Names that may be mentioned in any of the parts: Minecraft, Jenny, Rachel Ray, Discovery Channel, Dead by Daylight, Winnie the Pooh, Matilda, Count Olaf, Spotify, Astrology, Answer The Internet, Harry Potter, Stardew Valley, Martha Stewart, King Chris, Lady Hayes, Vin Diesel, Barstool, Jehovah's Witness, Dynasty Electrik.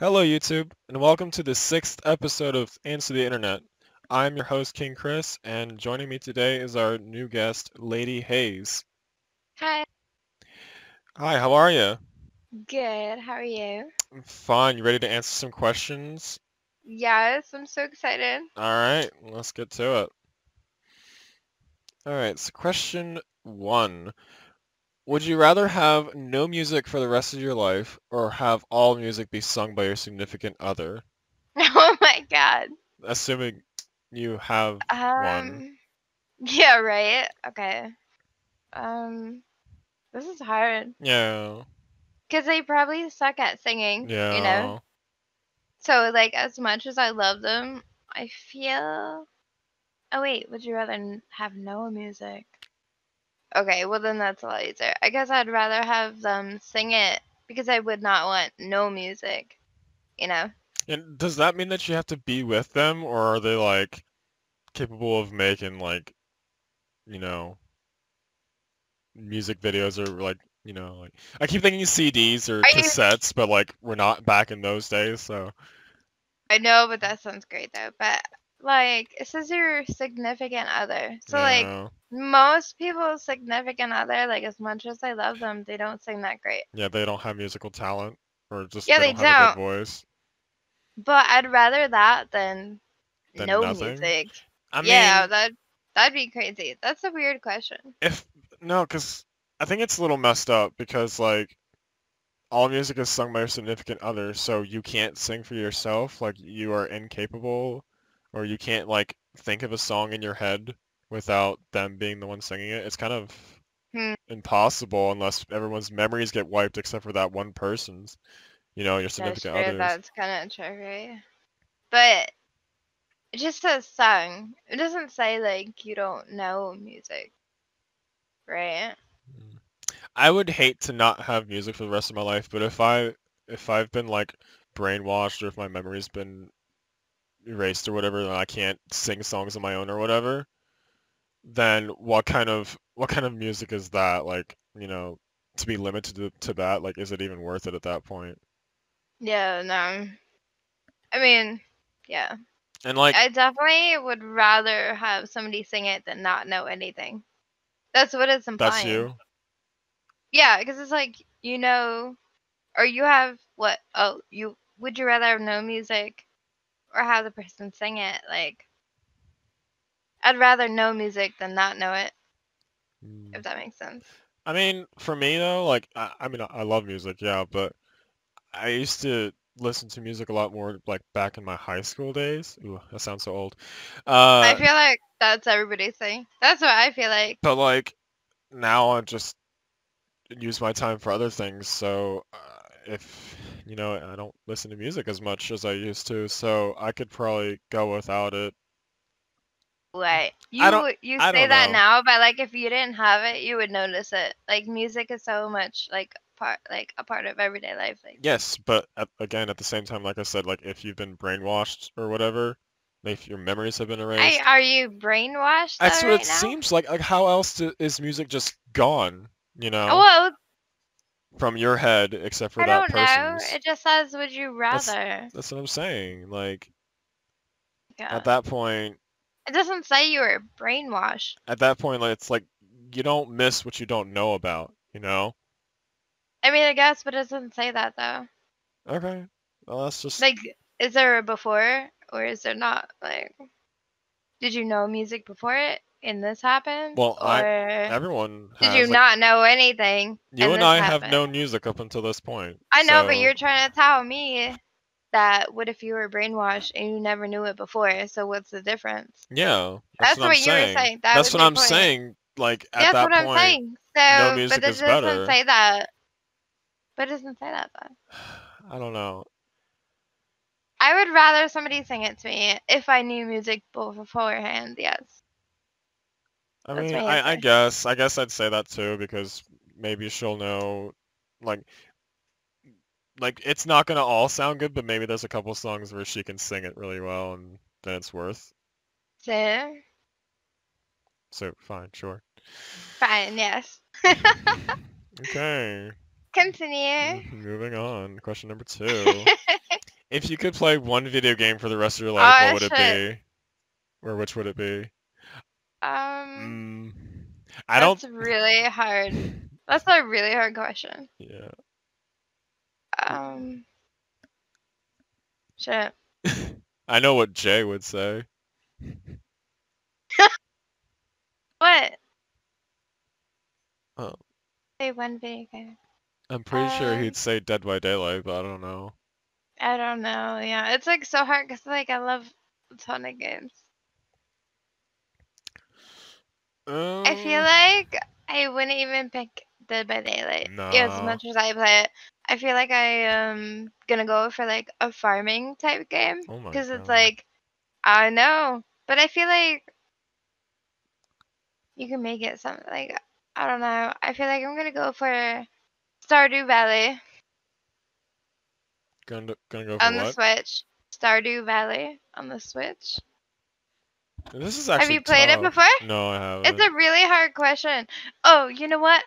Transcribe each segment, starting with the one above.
Hello YouTube, and welcome to the 6th episode of Answer the Internet. I'm your host King Chris, and joining me today is our new guest, Lady Hayes. Hi. Hi, how are you? Good, how are you? Fine, you ready to answer some questions? Yes, I'm so excited. Alright, let's get to it. Alright, so question 1. Would you rather have no music for the rest of your life, or have all music be sung by your significant other? Oh my god. Assuming you have one. Yeah, right? Okay. This is hard. Yeah. Because they probably suck at singing, yeah. You know? So, like, as much as I love them, I feel... Oh wait, would you rather have no music? Okay, well then that's a lot easier. I guess I'd rather have them sing it because I would not want no music, you know? And does that mean that you have to be with them, or are they, like, capable of making, like, you know, music videos or, like, you know, like... I keep thinking CDs or cassettes, but, like, we're not back in those days, so... I know, but that sounds great, though, but... Like, it says your significant other. So, yeah. Like, most people's significant other, like, as much as I love them, they don't sing that great. Yeah, they don't have musical talent. Or just yeah, they don't have a good voice. But I'd rather that than no nothing. Music. I mean, yeah, that'd be crazy. That's a weird question. No, because I think it's a little messed up because, like, all music is sung by your significant other, so you can't sing for yourself. Like, you are incapable... Or you can't, like, think of a song in your head without them being the one singing it. It's kind of impossible unless everyone's memories get wiped except for that one person's, you know, your significant other. That's kind of true, right? But it just says sung. It doesn't say, like, you don't know music, right? I would hate to not have music for the rest of my life, but if I've been, like, brainwashed or if my memory's been... erased or whatever, and I can't sing songs on my own or whatever, then what kind of music is that? Like, you know, to be limited to that, like, is it even worth it at that point? Yeah, no. I mean, yeah. And, like, I definitely would rather have somebody sing it than not know anything. That's what it's implying. That's you? Yeah, because it's like, you know, or you have what? Oh, would you rather have no music? Or have the person sing it, like... I'd rather know music than not know it. If that makes sense. I mean, for me, though, like... I mean, I love music, yeah, but... I used to listen to music a lot more, like, back in my high school days. Ooh, that sounds so old. I feel like that's everybody's thing. That's what I feel like. But, like, now I just... use my time for other things, so... if... You know, I don't listen to music as much as I used to, so I could probably go without it. Right. You say that now, but, like, if you didn't have it, you would notice it. Like, music is so much, like, a part of everyday life. Like. Yes, but, again, at the same time, like I said, like, if you've been brainwashed or whatever, like, if your memories have been erased... Are you brainwashed, though, that's what right it now? Seems like. Like, how else is music just gone, you know? Well... from your head, except for that person's. I don't know. It just says, would you rather? That's what I'm saying. Like, yeah. At that point... It doesn't say you were brainwashed. At that point, like, it's like, you don't miss what you don't know about, you know? I mean, I guess, but it doesn't say that, though. Okay. Well, that's just... Like, is there a before, or is there not? Like, did you know music before it? And this happened? Well, everyone has, did you, like, not know anything? You and I happened. Have known music up until this point. I know, so... but you're trying to tell me that what if you were brainwashed and you never knew it before? So what's the difference? Yeah, that's what I'm saying. Were saying. That's what I'm point. Saying. Like at that's that what point, I'm saying. So, no music but it is doesn't better. Say that. But it doesn't say that though. I don't know. I would rather somebody sing it to me if I knew music beforehand. Yes. I mean, I guess I'd say that too, because maybe she'll know, like it's not going to all sound good, but maybe there's a couple songs where she can sing it really well, and then it's worth. So? So, fine, sure. Fine, yes. Okay. Continue. Moving on. Question number 2. If you could play one video game for the rest of your life, what would it be? Or which would it be? That's really hard. That's a really hard question. Yeah. Shit. I know what Jay would say. What? Oh. Say one video game. I'm pretty sure he'd say Dead by Daylight, but I don't know. I don't know. Yeah, it's like so hard because like I love a ton of games. I feel like I wouldn't even pick Dead by Daylight as much as I play it. I feel like I am gonna go for like a farming type game because it's like I know, but I feel like you can make it something like I don't know. I feel like I'm gonna go for Stardew Valley. Gonna go for on the Switch. Stardew Valley on the Switch. This is actually have you played it before? No, I haven't. It's a really hard question. Oh, you know what?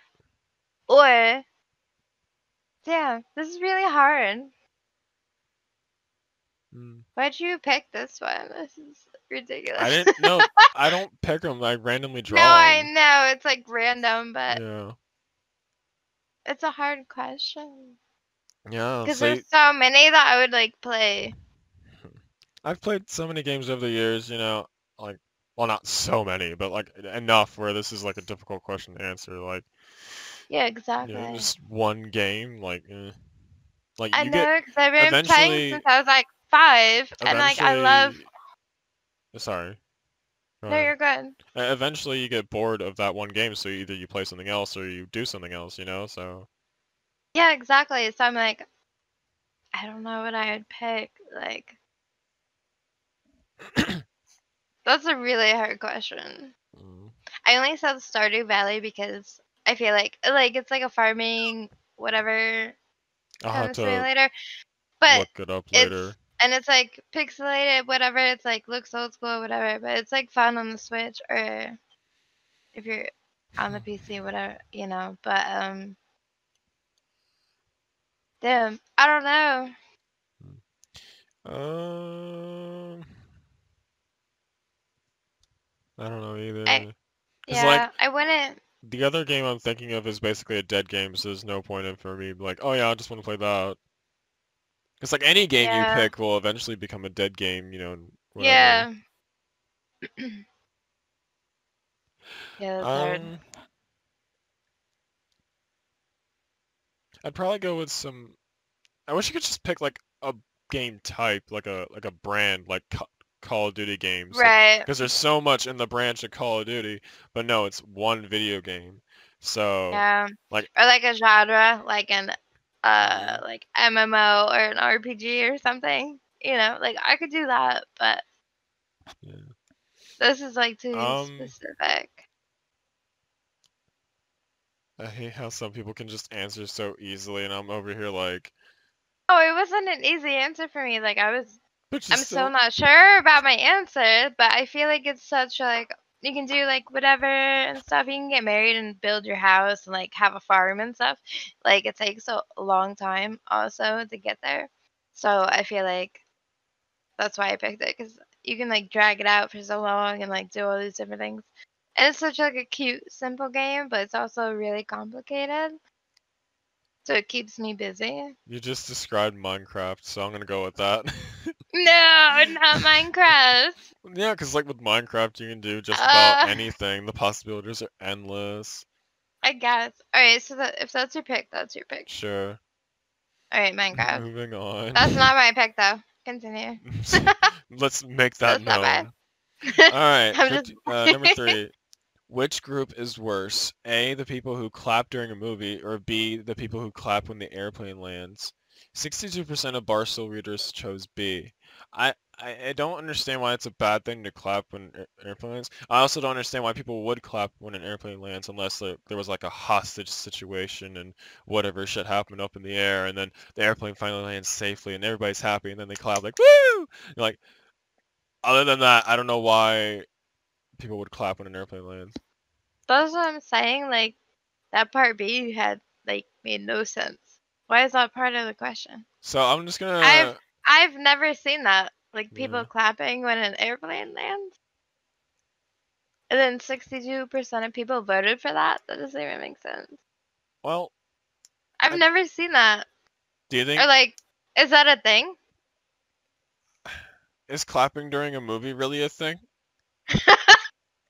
Or damn, this is really hard. Why'd you pick this one? This is ridiculous. I didn't know. I don't pick them. I randomly draw. No, I know it's like random, but yeah. It's a hard question. Yeah, because there's so many that I would like play. I've played so many games over the years, you know, like, well, not so many, but like enough where this is like a difficult question to answer. Like, yeah, exactly. You know, just one game, like, like I know because I've been playing since I was like 5, and like I love. Sorry. No, you're good. Eventually, you get bored of that one game, so either you play something else or you do something else, you know. So. Yeah, exactly. So I'm like, I don't know what I would pick. Like, that's a really hard question. I only said Stardew Valley because I feel like it's like a farming whatever. I'll have to later. But look it up later. And it's like pixelated, whatever. It's like looks old school, whatever. But it's like fun on the Switch or if you're on the PC, whatever, you know. But damn, I don't know. I don't know either. Yeah, like, I wouldn't. The other game I'm thinking of is basically a dead game, so there's no point in for me like, oh yeah, I just want to play that. It's like any game you pick will eventually become a dead game, you know. Whatever. Yeah. Yeah, that's hard. I'd probably go with some. I wish you could just pick like a game type, like a brand, like Call of Duty games, right? Because there's so much in the branch of Call of Duty, but no, it's one video game. So yeah, like or like a genre, like an like MMO or an RPG or something. You know, like I could do that, but yeah. This is like too specific. I hate how some people can just answer so easily, and I'm over here like... Oh, it wasn't an easy answer for me. Like, I'm still not sure about my answer, but I feel like it's such, like, you can do, like, whatever and stuff. You can get married and build your house and, like, have a farm and stuff. Like, it takes a long time, also, to get there. So I feel like that's why I picked it, because you can, like, drag it out for so long and, like, do all these different things. And it's such like a cute, simple game, but it's also really complicated. So it keeps me busy. You just described Minecraft, so I'm gonna go with that. No, not Minecraft. Yeah, because like with Minecraft, you can do just about anything. The possibilities are endless. I guess. All right, so if that's your pick, that's your pick. Sure. All right, Minecraft. Moving on. That's not my pick, though. Continue. Let's make that known. All right, number 3. Which group is worse? A, the people who clap during a movie, or B, the people who clap when the airplane lands? 62% of Barstool readers chose B. I don't understand why it's a bad thing to clap when an airplane lands. I also don't understand why people would clap when an airplane lands unless there was like a hostage situation and whatever shit happened up in the air, and then the airplane finally lands safely and everybody's happy, and then they clap like, woo! And like, other than that, I don't know why people would clap when an airplane lands. That's what I'm saying. Like, that part B had, like, made no sense. Why is that part of the question? So I'm just gonna... I I've never seen that. Like people clapping when an airplane lands. And then 62% of people voted for that. That doesn't even make sense. Well, I've never seen that. Do you think? Or like, is that a thing? Is clapping during a movie really a thing?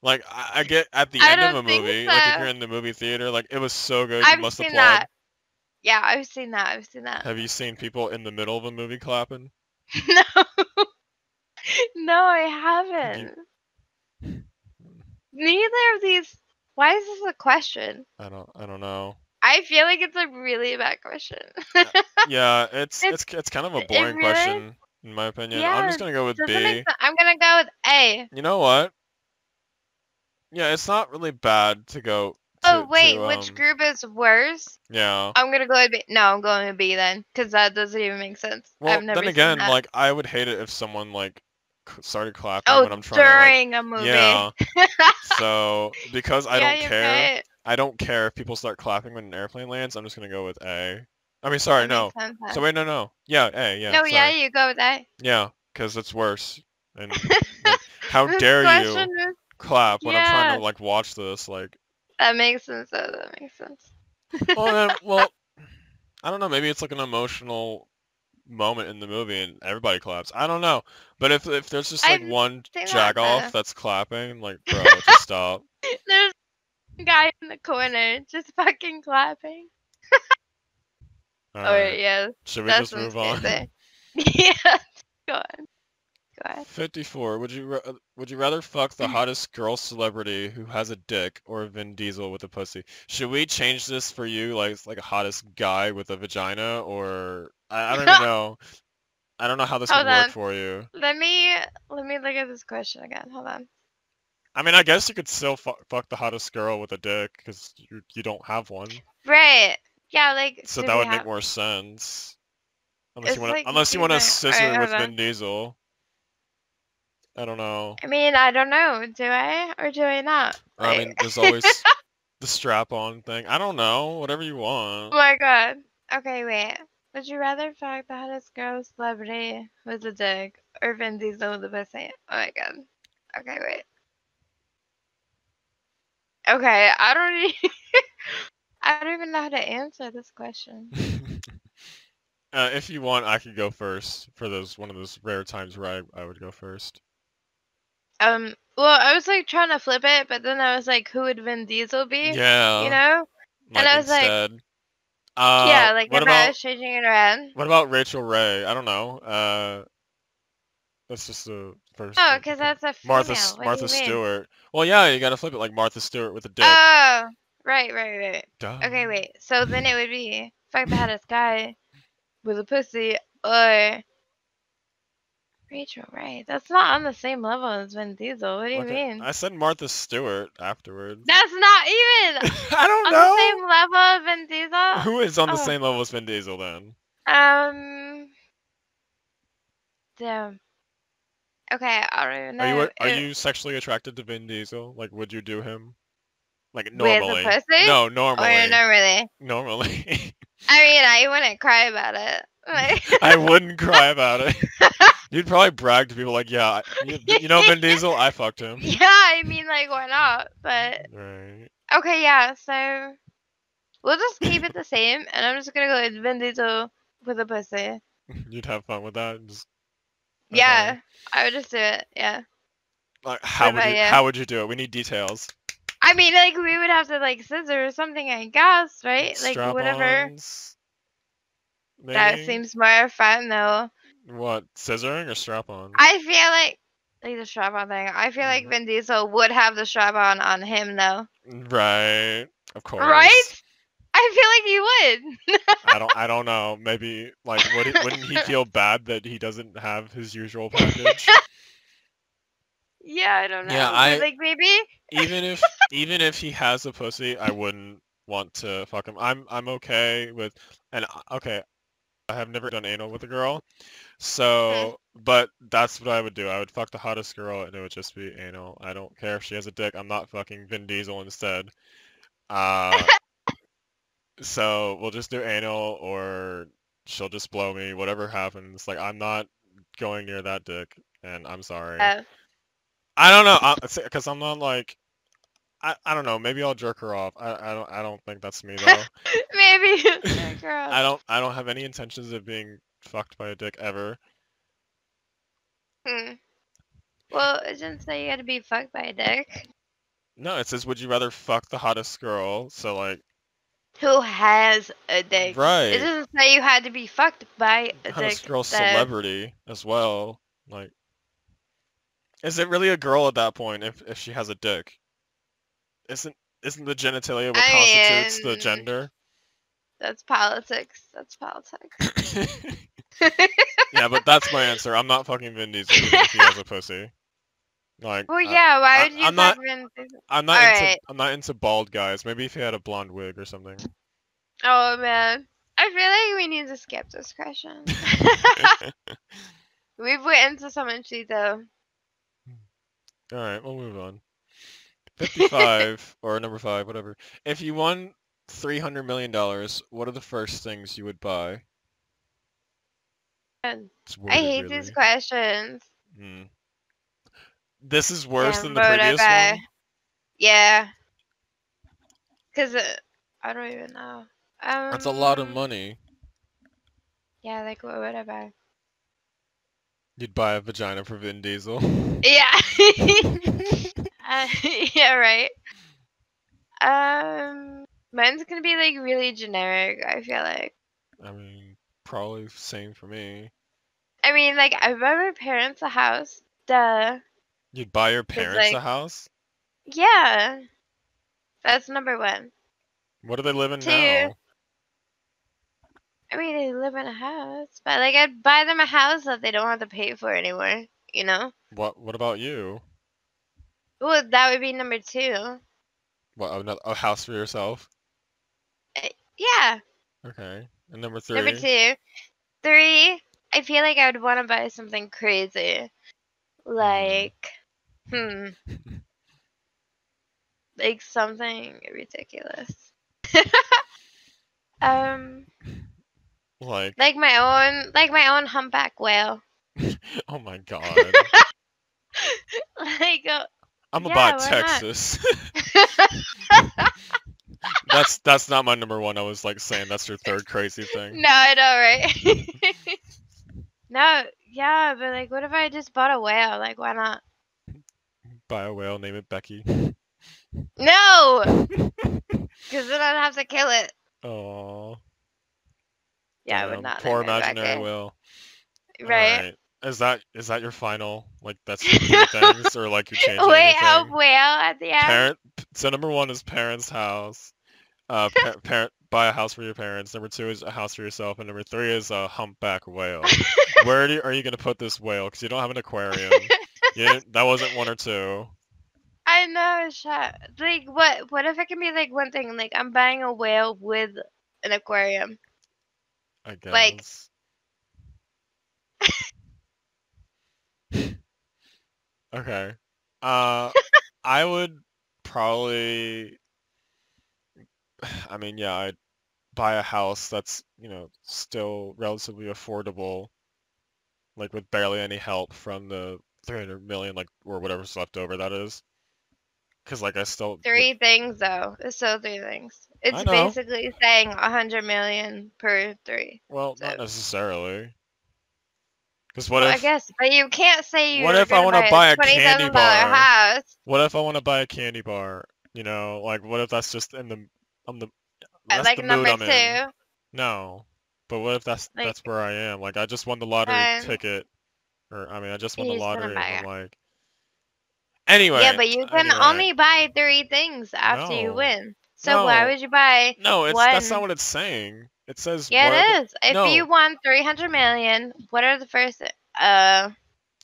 Like I get at the end of a movie, so. Like if you're in the movie theater, like it was so good, you must applaud. That. Yeah, I've seen that. I've seen that. Have you seen people in the middle of a movie clapping? No. No, I haven't. Neither of these. Why is this a question? I don't know. I feel like it's a really bad question. Yeah, it's kind of a boring question in my opinion. Yeah, I'm just gonna go with B. I'm gonna go with A. You know what? Yeah, it's not really bad to go. Oh wait, which group is worse? Yeah. I'm gonna go with B. No, I'm going with B then, because that doesn't even make sense. Well, I've never then again, seen that. Like I would hate it if someone like started clapping when I'm trying to. During a movie. Yeah. So because I don't care, right. I don't care if people start clapping when an airplane lands. I'm just gonna go with A. I mean, sorry, no. So wait, no. Yeah, A. Yeah. No, sorry. Yeah, you go with A. Yeah, because it's worse. And like, how dare you clap when I'm trying to like watch this like. That makes sense, though. That makes sense. Well, then, I don't know. Maybe it's like an emotional moment in the movie, and everybody claps. I don't know. But if there's just like one jagoff that's clapping, like bro, just stop. There's a guy in the corner just fucking clapping. All right. Yeah. Should we just move on? Yeah. Go on. 54. Would you rather fuck the hottest girl celebrity who has a dick or Vin Diesel with a pussy? Should we change this for you, like a hottest guy with a vagina, or I don't even know. I don't know how this would work for you. Let me look at this question again. Hold on. I mean, I guess you could still fuck the hottest girl with a dick because you don't have one. Right. Yeah. Like. So that would make more sense. Unless you want to scissor with Vin Diesel. I don't know. I mean, I don't know. Do I or do I not? Like... I mean, there's always the strap-on thing. I don't know. Whatever you want. Oh my god. Okay, wait. Would you rather fuck the hottest girl celebrity with a dick or Vin Diesel with a pussy? Oh my god. Okay, wait. Okay, I don't even know how to answer this question. If you want, I could go first for one of those rare times where I would go first. Well, I was like trying to flip it, but then I was like, who would Vin Diesel be? Yeah. You know? Like, and I was instead. Like, yeah, like what about, I was changing it around. What about Rachel Ray? I don't know. That's just the first. Oh, because that's a female. Martha Stewart. Well, yeah, you gotta flip it like Martha Stewart with a dick. Oh, right. Duh. Okay, wait. So then it would be fuck the hottest guy with a pussy or. Rachel Ray. That's not on the same level as Vin Diesel. What do you mean? I said Martha Stewart afterwards. That's not even I don't know. On the same level as Vin Diesel? Who is on the same level as Vin Diesel then? Damn. Okay, I don't even know. Are you sexually attracted to Vin Diesel? Like, would you do him? Like, normally. With a pussy? No, normally. Or normally? Normally. I mean, I wouldn't cry about it. Like... I wouldn't cry about it. You'd probably brag to people like, yeah, you know Vin Diesel? I fucked him. Yeah, I mean, like, why not? But, right. Okay, yeah, so we'll just keep it the same, and I'm just going to go with Vin Diesel with a pussy. You'd have fun with that? Just... Yeah, I would just do it, yeah. Like, how would you do it? We need details. I mean, like, we would have to, like, scissor or something, I guess, right? Like, whatever. Maybe? That seems more fun, though. What, scissoring or strap-on? I feel like the strap-on thing. I feel like Vin Diesel would have the strap-on on him, though. Right, of course. Right? I feel like he would. I don't know. Maybe, like, wouldn't he feel bad that he doesn't have his usual package? Yeah, I don't know. Yeah, like maybe. even if he has a pussy, I wouldn't want to fuck him. I'm okay with, and okay. I have never done anal with a girl, so, but that's what I would do. I would fuck the hottest girl, and it would just be anal. I don't care if she has a dick. I'm not fucking Vin Diesel instead. So, we'll just do anal, or she'll just blow me, whatever happens. Like, I'm not going near that dick, and I'm sorry. I don't know, because I'm not like, I don't know. Maybe I'll jerk her off. I don't think that's me though. Maybe you'll jerk her off. I don't have any intentions of being fucked by a dick ever. Hmm. Well, it didn't say you had to be fucked by a dick. No, it says, would you rather fuck the hottest girl? So, like... who has a dick? Right. It doesn't say you had to be fucked by a dick. Hottest girl celebrity as well. Like... is it really a girl at that point if she has a dick? Isn't the genitalia what constitutes the gender? That's politics. That's politics. Yeah, but that's my answer. I'm not fucking Vin Diesel if he has a pussy. Like, well, yeah. Why would you fuck Vin Diesel? I'm not into bald guys. Maybe if he had a blonde wig or something. Oh man, I feel like we need to skip this question. We've went into so much detail. All right, we'll move on. 55 or number 5, whatever. If you won $300 million, what are the first things you would buy? Weird, I hate really. These questions. Mm. This is worse than the previous one. Yeah, because I don't even know. That's a lot of money. Yeah, like what would I buy? You'd buy a vagina for Vin Diesel. Yeah. Yeah, right. Mine's gonna be like really generic, I feel like. I mean, probably same for me. I mean, like, I buy my parents a house. Duh. You'd buy your parents a house? Yeah. That's number 1. What do they live in now? I mean, they live in a house, but like, I'd buy them a house that they don't have to pay for anymore. You know. What about you? Well, that would be number 2. What, a house for yourself? Yeah. Okay. And number 3? Number 2. 3, I feel like I would want to buy something crazy. Like, like something ridiculous. Like my own humpback whale. Oh my god. Like, I'm about Texas. That's not my number 1. I was like saying that's your 3rd crazy thing. No, I know, right? No, yeah, but like, what if I just bought a whale? Like, why not? Buy a whale, name it Becky. No, because then I'd have to kill it. Oh. Yeah, I would not. Poor imaginary whale. Right. Is that your final? Like, that's your 3 things, or like you changed anything? Help whale at the end. So number 1 is parents' house. Buy a house for your parents. Number 2 is a house for yourself, and number 3 is a humpback whale. Where are you gonna put this whale? Because you don't have an aquarium. That wasn't 1 or 2. I know, shut. Like, what if it can be like 1 thing? Like, I'm buying a whale with an aquarium. I guess. Like. Okay. I would probably, I mean, yeah, I'd buy a house that's, you know, still relatively affordable, like with barely any help from the 300 million, like, or whatever's left over, that is. Because, like, I still... 3 things, though. It's still 3 things. It's basically saying 100 million per 3. Well, so. Not necessarily. Because what if, I guess, but you can't say you. What if I want to buy a candy bar? House. What if I want to buy a candy bar? You know, like, what if that's just in the that's like the mood I'm in. No, but what if that's where I am? Like, I just won the lottery ticket, or I mean, I just won the lottery. I'm like, anyway. Yeah, but you can only buy 3 things after you win. So why would you buy? No, that's not what it's saying. It says it is. If you won $300 million, what are the first?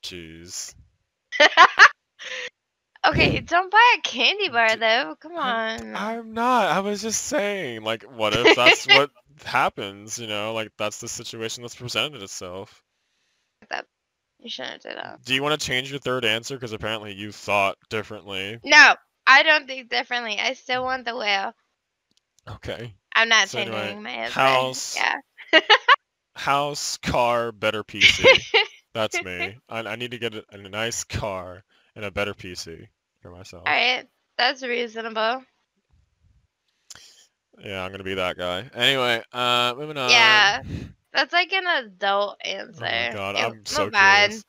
Jeez. Okay, don't buy a candy bar though. Come on. I'm not. I was just saying, like, what if that's what happens? You know, like, that's the situation that's presented itself. You shouldn't do that. Do you want to change your 3rd answer? Because apparently you thought differently. No, I don't think differently. I still want the whale. Okay. I'm not changing my answer. House, yeah. house, car, better PC. That's me. I need to get a nice car and a better PC for myself. All right. That's reasonable. Yeah, I'm going to be that guy. Anyway, moving on. Yeah. That's like an adult answer. Oh my god, I'm so curious.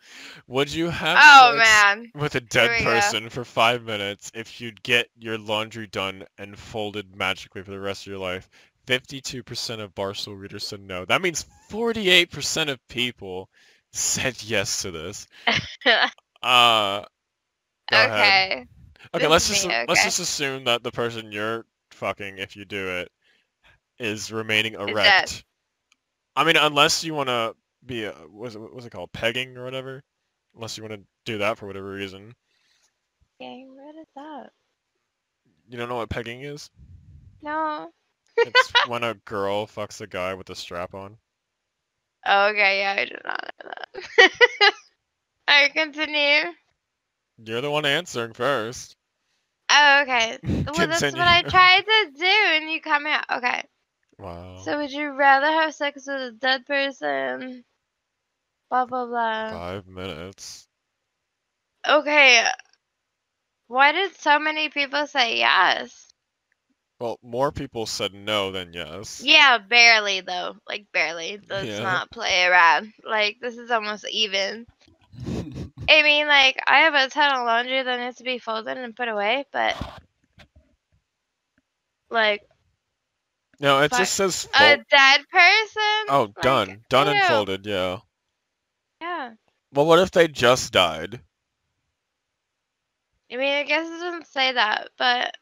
Would you have sex with a dead person for 5 minutes if you'd get your laundry done and folded magically for the rest of your life? 52% of Barstool readers said no. That means 48% of people said yes to this. Okay. Okay, let's just assume that the person you're fucking, if you do it, is remaining erect. I mean, unless you want to be a, what's it called, pegging or whatever. Unless you want to do that for whatever reason. Pegging? What is that? You don't know what pegging is? No. It's when a girl fucks a guy with a strap on. Oh, okay, yeah, I did not know that. All right, continue. You're the one answering first. Oh, okay. Well, that's what I tried to do, and you come out. Okay. Wow. So would you rather have sex with a dead person? Blah, blah, blah. 5 minutes. Okay. Why did so many people say yes? Well, more people said no than yes. Yeah, barely, though. Like, barely. Let's not play around. Like, this is almost even. I mean, like, I have a ton of laundry that needs to be folded and put away, but, like... No, it just says... A dead person? Oh, like, done. Done and folded, yeah. Yeah. Well, what if they just died? I mean, I guess it doesn't say that, but...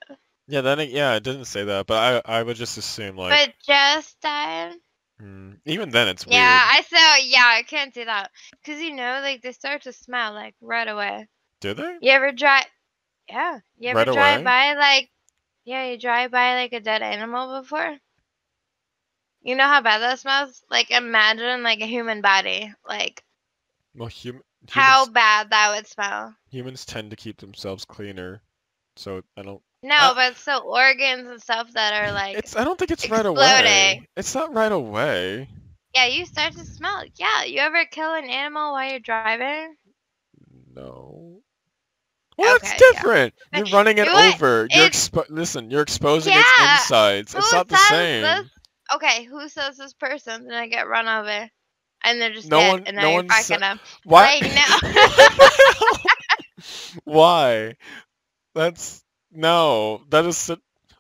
Yeah, it didn't say that, but I would just assume, like... But just died? Even then, it's weird. Yeah, I can't do that. Because, you know, like, they start to smell, like, right away. Do they? You ever drive... Yeah. You ever drive by, like... Yeah, you drive by, like, a dead animal before? You know how bad that smells? Like, imagine, like, a human body. Like... Well, how bad that would smell. Humans tend to keep themselves cleaner, so I don't... No, but still organs and stuff that are, like, I don't think it's exploding. Right away. It's not right away. Yeah, you start to smell. Yeah, you ever kill an animal while you're driving? No. Well, okay, it's different. Yeah. You're running it over. Listen, you're exposing its insides. It's not the same. Okay, who says this person's gonna get run over? And they're just dead, and now you're backing up. Why? Like, no. Why? That's... No, that is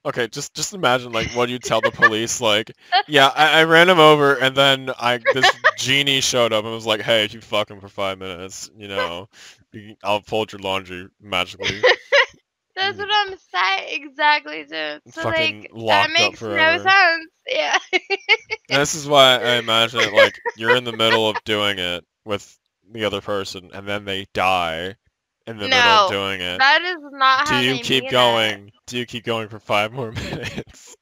okay. Just imagine, like, what you tell the police, like, yeah, I ran him over, and then this genie showed up and was like, hey, if you fuck him for 5 minutes, you know, I'll fold your laundry magically. That's what I'm saying, exactly, dude. So, like, that makes no sense. Yeah. And this is why I imagine it, like, you're in the middle of doing it with the other person, and then they die. In the middle of doing it. That is not how you keep going? Do you keep going for 5 more minutes?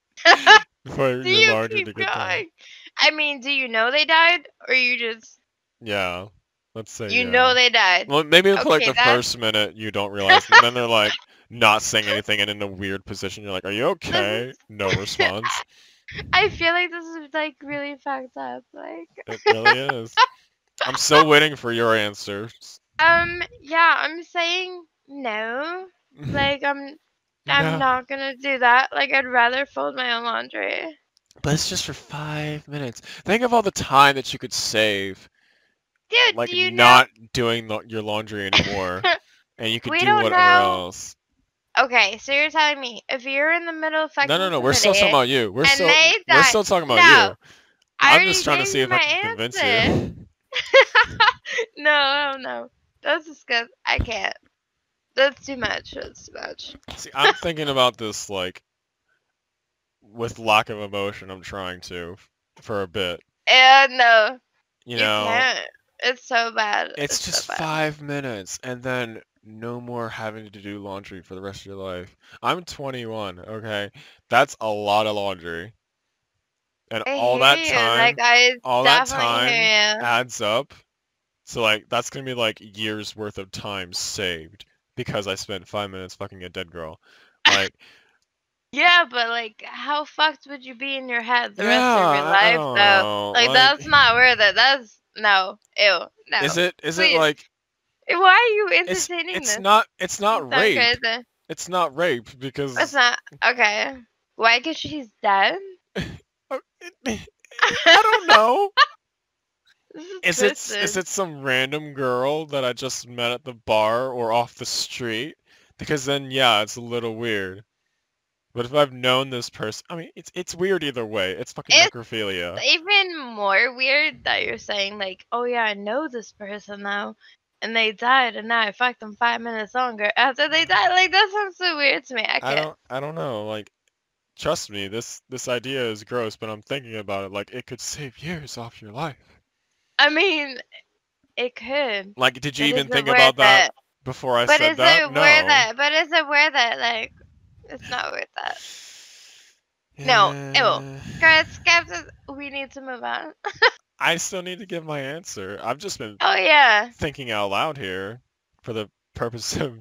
Before you're keep going? Done? I mean, do you know they died, or you just? Yeah, let's say you know they died. Well, maybe for like the first minute you don't realize, and then they're like not saying anything and in a weird position. You're like, "Are you okay?" No response. I feel like this is like really fucked up. Like it really is. I'm still waiting for your answers. Yeah, I'm saying no. Like, I'm not gonna do that. Like, I'd rather fold my own laundry. But it's just for 5 minutes. Think of all the time that you could save. Dude, like, not doing your laundry anymore. And you could do whatever else. Okay, so you're telling me, if you're in the middle of fucking No, we're still talking about you. We're still talking about you. I'm just trying to see if I can convince you. No, I don't know. That's disgusting. I can't. That's too much. That's too much. See, I'm thinking about this, like, with lack of emotion. I'm trying to, for a bit. And no. You know? Can't. It's so bad. It's just so bad. 5 minutes, and then no more having to do laundry for the rest of your life. I'm 21, okay? That's a lot of laundry. And all that time adds up. So, like, that's going to be, like, years worth of time saved because I spent 5 minutes fucking a dead girl. Like, Yeah, but like, how fucked would you be in your head the rest of your life? Though, like, that's not worth it. That's no, ew, no. Is Please. It like? Why are you entertaining this? It's not rape. Crazy. It's not rape because it's not okay. Why? Because she's dead. I don't know. Is it some random girl that I just met at the bar or off the street? Because then, yeah, it's a little weird. But if I've known this person, I mean, it's weird either way. It's fucking necrophilia. Even more weird that you're saying like, oh yeah, I know this person now, and they died, and now I fucked them 5 minutes longer after they died. Like, that sounds so weird to me. I don't know. Like, trust me, this idea is gross, but I'm thinking about it. Like, it could save years off your life. I mean, it could. Like, did you even think about that before I said that? No. But is it worth it? But is it worth it? Like, it's not worth that. Yeah. No. Ew. Guys, we need to move on. I still need to give my answer. I've just been thinking out loud here for the purpose of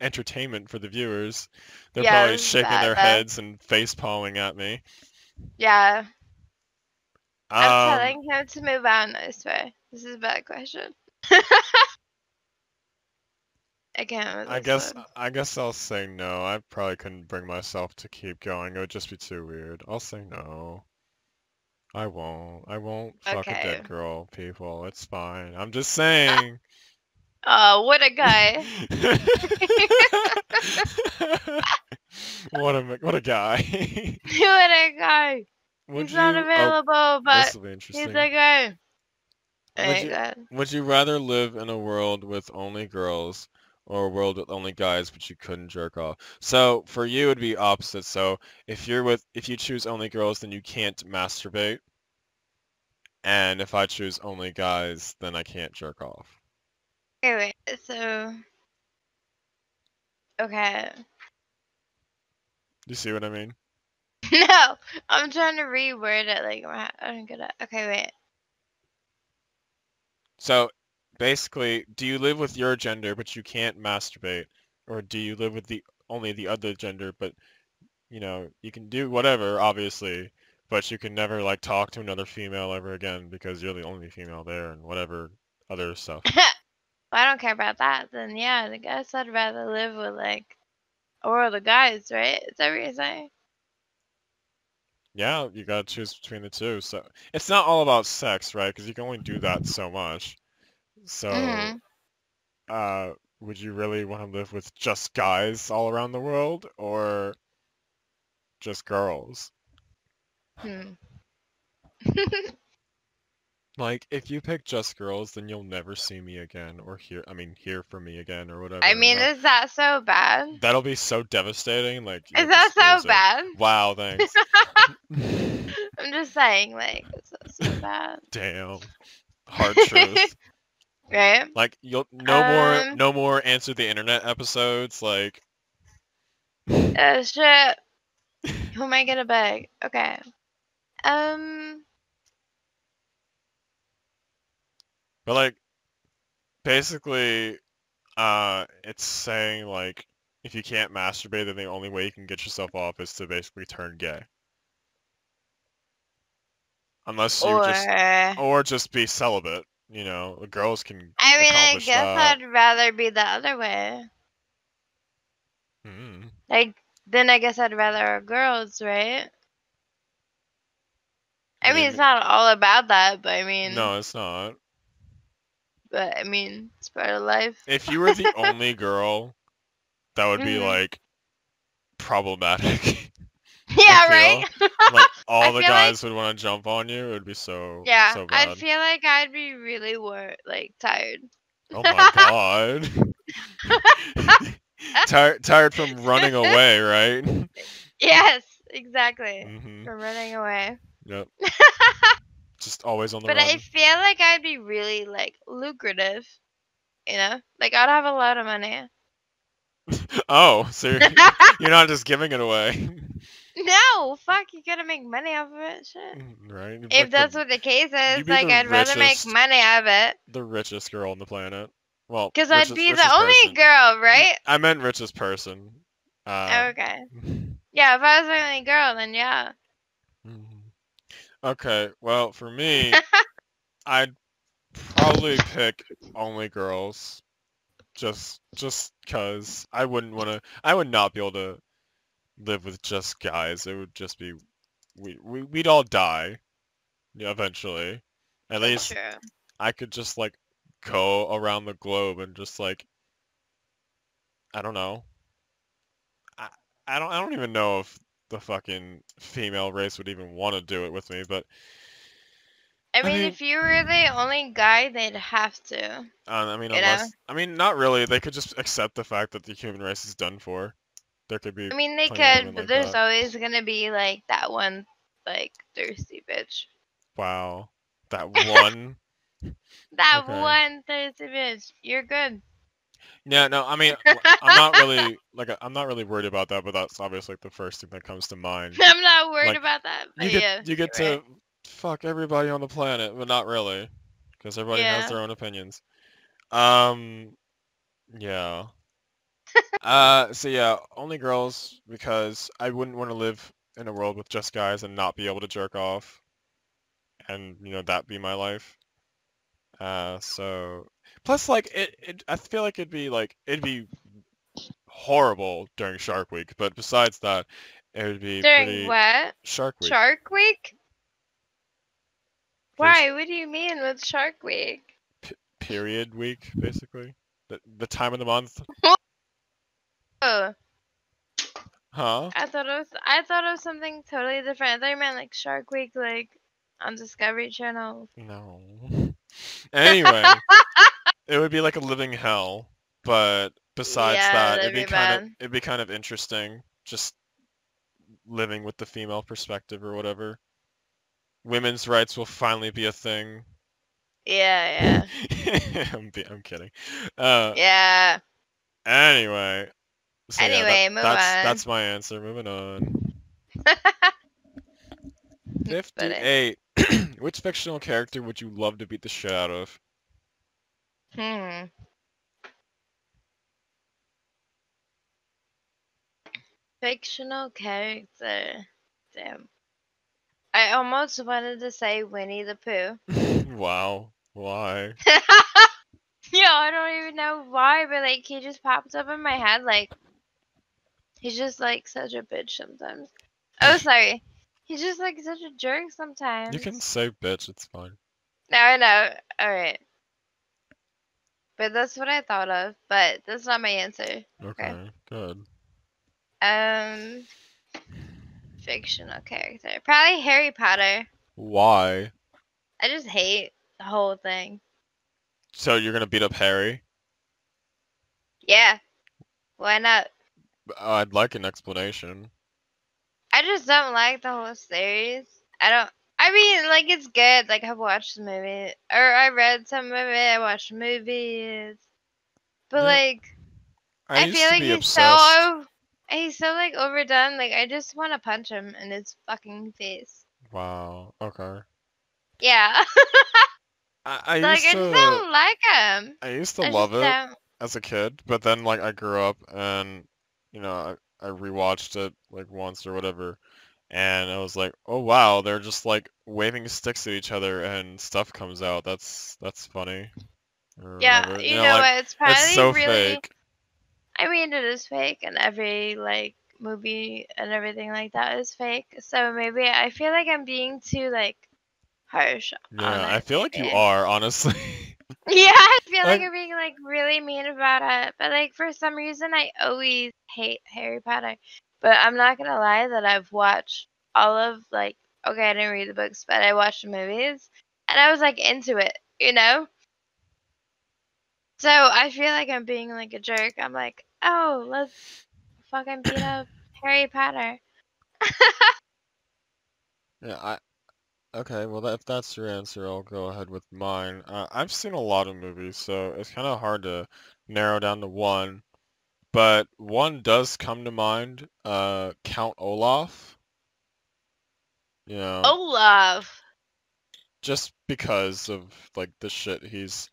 entertainment for the viewers. They're probably shaking their heads and facepalming at me. Yeah. I'm telling him to move on, I swear. This is a bad question. I can't remember. I guess I'll say no. I probably couldn't bring myself to keep going. It would just be too weird. I'll say no. I won't fuck a dead girl, people. It's fine. I'm just saying. Oh, what a guy. What a guy. What a guy. He's not available, but he's a guy. Would you rather live in a world with only girls or a world with only guys but you couldn't jerk off? So for you it would be opposite. So if you choose only girls, then you can't masturbate. And if I choose only guys, then I can't jerk off. Okay, wait, so okay. You see what I mean? No, I'm trying to reword it like I'm gonna. Okay, wait. So, basically, do you live with your gender but you can't masturbate, or do you live with only the other gender but you can do whatever, obviously, but you can never like talk to another female ever again because you're the only female there and whatever other stuff. Well, I don't care about that. Then yeah, the guys I'd rather live with like a world of guys, right? Is that what you're saying? Yeah, you gotta choose between the two. So it's not all about sex, right? Because you can only do that so much. So, would you really want to live with just guys all around the world, or just girls? Like, if you pick just girls, then you'll never see me again, or hear from me again, or whatever. I mean, is that so bad? That'll be so devastating. Like, is that so bad? Wow, thanks. I'm just saying, like, it's so bad. Damn, hard truth. Right? Like, you'll no more answer the internet episodes. Like, oh shit. Who am I gonna beg? Okay. But, like, basically, it's saying, like, if you can't masturbate, then the only way you can get yourself off is to basically turn gay. Unless you just be celibate, the girls can accomplish that. I guess I'd rather be the other way. Like, then I guess I'd rather girls, right? I mean, it's not all about that, but I mean... No, it's not. But, I mean, it's part of life. If you were the only girl, that would be, like, problematic. Yeah, right? Like, all the guys would want to jump on you. It would be so, so bad. I feel like I'd be really, tired. Oh, my God. Tired from running away, right? Yes, exactly. From running away. Yep. Just always on the run. I feel like I'd be really, lucrative, Like, I'd have a lot of money. Oh, so you're not just giving it away. No, fuck, you gotta make money off of it, shit. Right? If like that's what the case is, like, I'd rather make money off it. The richest girl on the planet. Well, because I'd be the only girl, right? I meant richest person. Okay. Yeah, if I was the only girl, then yeah. Okay, well, for me, I'd probably pick only girls, just because I wouldn't want to. I would not be able to live with just guys. It would just be we'd all die, eventually. At least true. I could just like go around the globe and just like, I don't know. I don't even know if the fucking female race would even want to do it with me, but I mean, if you were the only guy, they'd have to. I mean, not really. They could just accept the fact that the human race is done for. There could be. I mean, they could, but there's always gonna be like that one, like thirsty bitch. Wow, that one. That one thirsty bitch. You're good. Yeah, no, I mean, I'm not really worried about that, but that's obviously like the first thing that comes to mind. I'm not worried about that. But you get to fuck everybody on the planet, but not really, because everybody has their own opinions. Yeah. So yeah, only girls, because I wouldn't want to live in a world with just guys and not be able to jerk off, and that be my life. So. Plus, like, I feel like it'd be horrible during Shark Week, but besides that, it would be during what? Shark Week. Shark Week? Why? What do you mean with Shark Week? Period week, basically. The time of the month. Oh. Huh? I thought it was something totally different. I thought you meant like Shark Week, like on Discovery Channel. No. Anyway, it would be like a living hell, but besides that, it'd be kind of interesting, just living with the female perspective or whatever. Women's rights will finally be a thing. Yeah, yeah. I'm kidding. Yeah. Anyway. So anyway, move on. That's my answer. Moving on. 58. Which fictional character would you love to beat the shit out of? Fictional character. Damn. I almost wanted to say Winnie the Pooh. Wow. Why? Yo, I don't even know why, but like he just popped up in my head like he's just like such a bitch sometimes. Oh, sorry. He's just like such a jerk sometimes. You can say bitch, it's fine. No, I know. Alright. But that's what I thought of, but that's not my answer. Okay, good. Fictional character. Probably Harry Potter. Why? I just hate the whole thing. So you're gonna beat up Harry? Yeah. Why not? I'd like an explanation. I just don't like the whole series. I mean, like, it's good. Like, I've watched the movie. Or I read some of it. I watched movies. But, like, I feel like he's so, like, overdone. Like, I just want to punch him in his fucking face. Wow. Okay. Yeah. I just don't like him. I used to love it as a kid. But then, like, I grew up and, I rewatched it like once or whatever, and I was like, "Oh wow, they're just like waving sticks at each other and stuff comes out. That's funny." Or whatever. Like, it's probably so really fake. I mean, it is fake, and every like movie and everything like that is fake. So maybe I feel like I'm being too like harsh. Yeah, I feel like you are, honestly. Yeah, I feel like I'm being like really mean about it, but like for some reason I always hate Harry Potter. But I'm not gonna lie that I've watched all of like I didn't read the books, but I watched the movies and I was like into it, So I feel like I'm being like a jerk. I'm like, oh, let's fucking beat up Harry Potter. Okay, well, if that's your answer, I'll go ahead with mine. I've seen a lot of movies, so it's kind of hard to narrow down to one. But one does come to mind, Count Olaf. Olaf! Just because of, like, the shit he's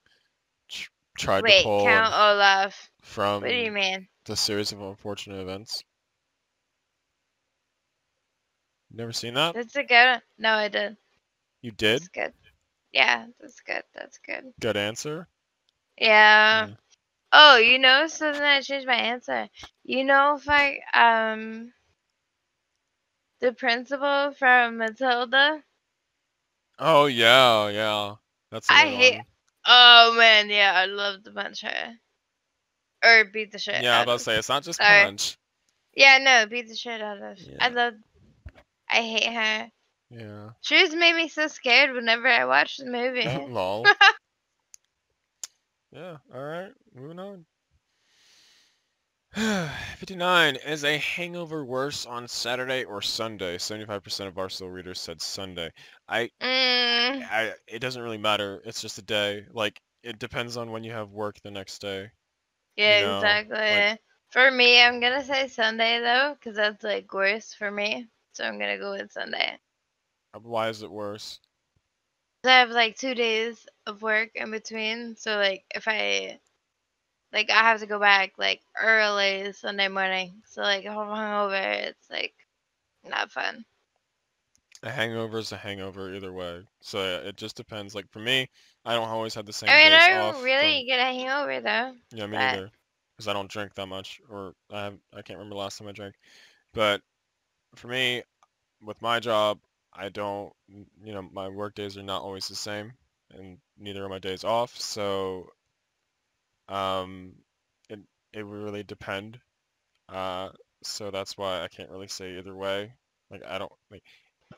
tried to pull. Wait, Count Olaf. From what do you mean? The series of unfortunate events. Never seen that? That's a good. No, I did. You did? That's good. Yeah, that's good. That's good. Good answer? Yeah. Oh, you know, so then I changed my answer. You know, if I, the principal from Matilda. Oh, yeah, yeah. That's a good one. Hate. Oh, man, yeah, I love to punch her. Or beat the shit out of. Yeah, I was about to say, it's not just punch. Yeah, no, beat the shit out of. Yeah. I hate her. Yeah. She just made me so scared whenever I watched the movie. Lol. Yeah, alright, moving on. 59. Is a hangover worse on Saturday or Sunday? 75% of Barstool readers said Sunday. It doesn't really matter. It's just a day. Like, it depends on when you have work the next day. Yeah, you know, exactly. Like, for me, I'm going to say Sunday, though, because that's, like, worse for me. So I'm going to go with Sunday. Why is it worse? I have, like, 2 days of work in between. So, like, if I... Like, I have to go back, like, early Sunday morning. So, like, I'm hungover. It's, like, not fun. A hangover is a hangover either way. So, it just depends. Like, for me, I don't always have the same days off. I mean, I don't really get a hangover, though. Yeah, me neither. Because I don't drink that much. Or I can't remember the last time I drank. But for me, with my job, I don't, you know, my work days are not always the same. And neither are my days off. So... it would really depend, so that's why I can't really say either way. Like, I don't,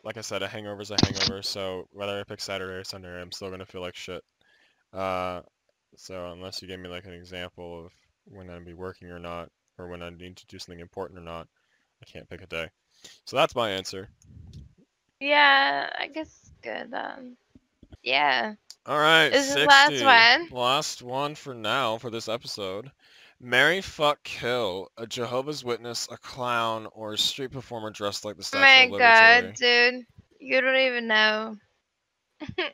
like I said, a hangover's a hangover, so whether I pick Saturday or Sunday, I'm still gonna feel like shit. So unless you gave me like an example of when I'd be working or not, or when I need to do something important or not, I can't pick a day. So that's my answer. Yeah, I guess good. Yeah. All right, this is the last one. Last one for now for this episode. Marry, fuck, kill a Jehovah's Witness, a clown, or a street performer dressed like the Statue of Liberty. My God, dude, you don't even know. What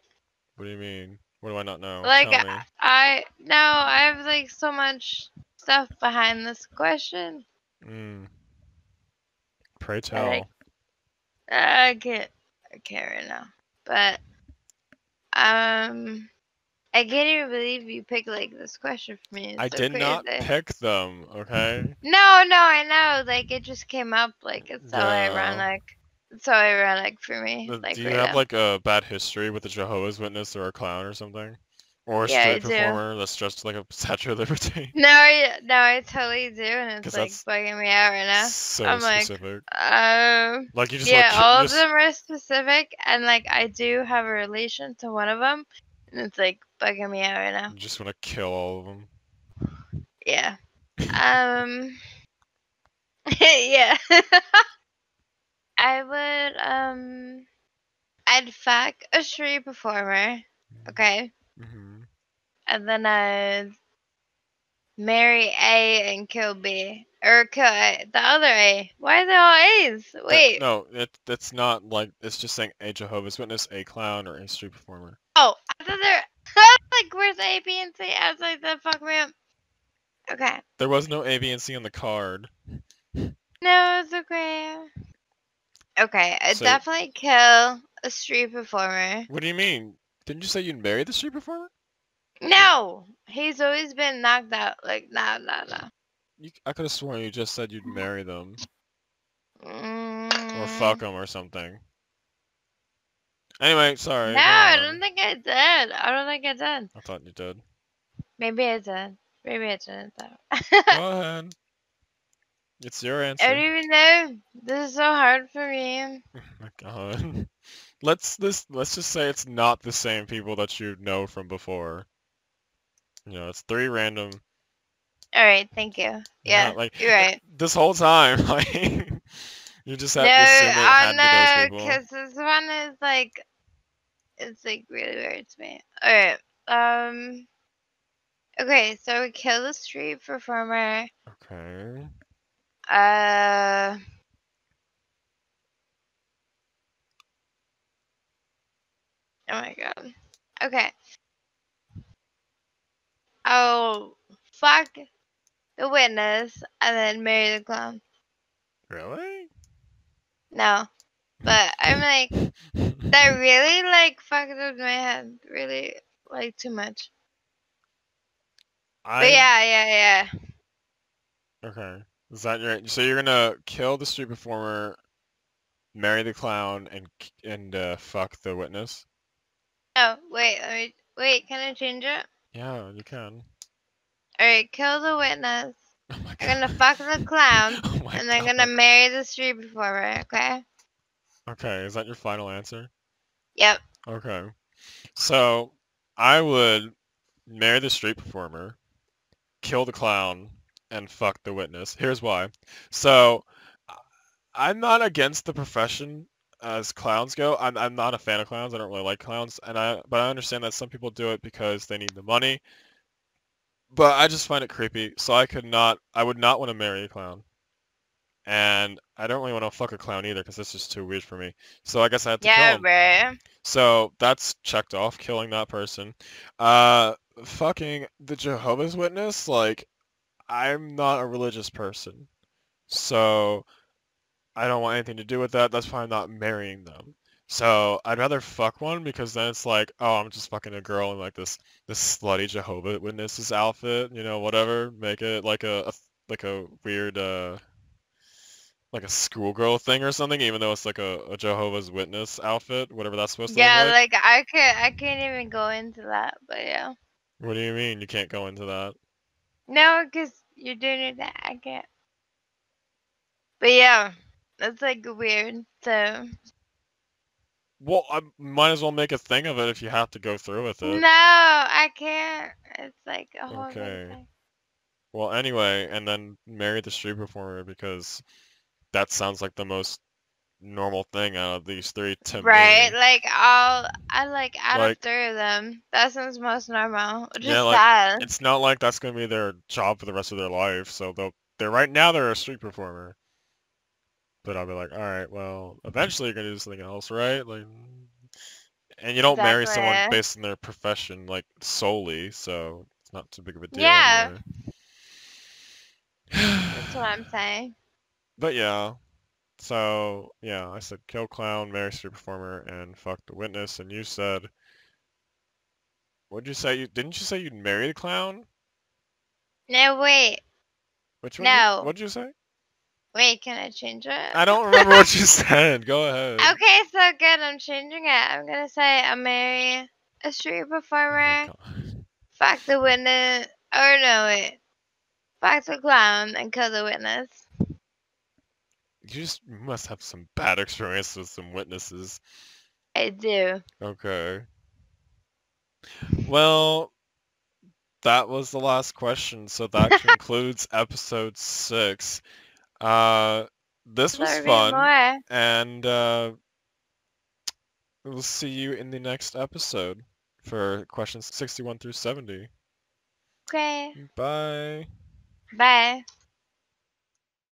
do you mean? What do I not know? Like, tell me. I have like so much stuff behind this question. Pray tell. Like, I can't right now, but. I can't even believe you picked, like, this question for me. I did not pick them, okay? No, I know. Like, it just came up. Like, it's so ironic. It's so ironic for me. Do you have, like, a bad history with a Jehovah's Witness or a clown or something? Or a street performer that's dressed like a Statue of Liberty? No, I totally do, and it's, like, bugging me out right now. So I'm specific. Like, you just all of them are specific, and, like, I do have a relation to one of them, and it's, like, bugging me out right now. You just want to kill all of them. Yeah. Yeah. I would, I'd fuck a street performer, okay? Mm-hmm. And then I'd marry A and kill B. Or kill A. The other A. Why are they all A's? Wait. That's not like... It's just saying a Jehovah's Witness, a clown, or a street performer. Oh, I thought they're... like, where's A, B, and C? I was like, that fuck me up. Okay. There was no A, B, and C on the card. No, it's okay. Okay, I'd definitely kill a street performer. What do you mean? Didn't you say you'd marry the street performer? No! He's always been knocked out. Like, nah. I could have sworn you just said you'd marry them. Or fuck them or something. Anyway, sorry. No, I don't think I did. I thought you did. Maybe I did. Maybe I didn't, though. Go ahead. It's your answer. I don't even know. This is so hard for me. Oh my God. Let's just say it's not the same people that you know from before. You know, it's three random. All right, thank you. Yeah, like, you're right. This whole time, like, you just have to assume it had to be those people. No, because this one is like, it's like really weird to me. All right, okay, so we kill the street performer. Okay. Oh my God. Okay. I'll fuck the witness and then marry the clown. Really? No. But I'm like, that really like fucked up my head really like too much. But yeah. Okay. Is that your? So you're gonna kill the street performer, marry the clown, and fuck the witness. Oh wait, wait. Can I change it? Yeah, you can. All right, kill the witness. Oh my God. I'm gonna fuck the clown, and I'm gonna marry the street performer. Okay. Okay. Is that your final answer? Yep. Okay. So I would marry the street performer, kill the clown, and fuck the witness. Here's why. So I'm not against the profession as clowns go. I'm not a fan of clowns. I don't really like clowns, but I understand that some people do it because they need the money. But I just find it creepy, so I would not want to marry a clown. And I don't really want to fuck a clown either, because this is too weird for me. So I guess I have to kill him. Yeah, so that's checked off, killing that person. Fucking the Jehovah's Witness, like, I'm not a religious person. So I don't want anything to do with that. That's why I'm not marrying them. So I'd rather fuck one, because then it's like, oh, I'm just fucking a girl in like this slutty Jehovah's Witness's outfit, you know, whatever. Make it like a weird like a schoolgirl thing or something, even though it's like a Jehovah's Witness outfit, whatever that's supposed to look like. Yeah, like I can't even go into that, but yeah. What do you mean you can't go into that? No, because you're doing it that I can't. But yeah, that's like weird. So. Well, I might as well make a thing of it if you have to go through with it. No, I can't. It's like a whole thing. Well, anyway, and then marry the street performer, because that sounds like the most normal thing out of these three to me. Right? Like, out of three of them, that sounds most normal. Which is like, sad. It's not like that's going to be their job for the rest of their life. So they're right now they're a street performer. But I'll be like, all right, well, eventually you're going to do something else, right? Like, and you don't marry someone based on their profession, like, solely. So it's not too big of a deal. Yeah. Anyway. That's what I'm saying. But yeah, so yeah, I said kill clown, marry street performer, and fuck the witness. And you said, what'd you say? Didn't you say you'd marry the clown? No, wait. Which one? No. What'd you say? Wait, can I change it? I don't remember what you said. Go ahead. Okay, so good. I'm changing it. I'm gonna say I marry a street performer, fuck the witness. Oh no, wait. Fuck the clown and kill the witness. You just must have some bad experience with some witnesses. I do. Okay. Well, that was the last question, so that concludes episode 6. This was fun, and we'll see you in the next episode for questions 61 through 70. Okay. Bye. Bye.